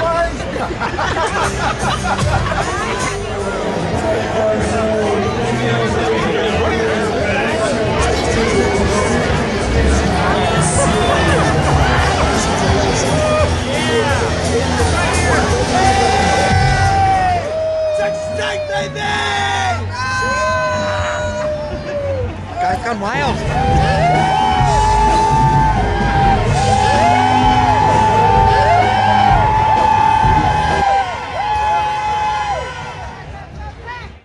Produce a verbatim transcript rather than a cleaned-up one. Baby! Gotta come wild.